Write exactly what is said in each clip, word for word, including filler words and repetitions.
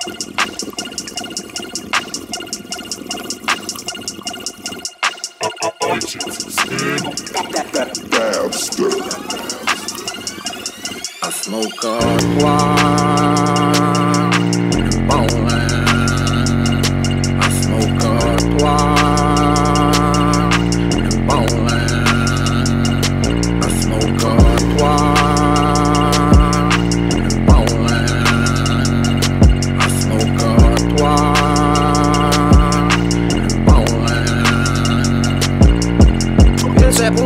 I smoke a blunt in Poland. I smoke a blunt in Poland. I smoke a blunt in Poland. I smoke a blunt in Poland. Pierwsze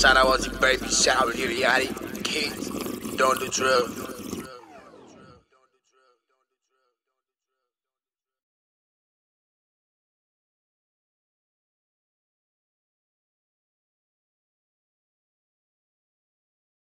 Shout out to Baby Shower, Yuri Yachty, King, Don't Do Drugs.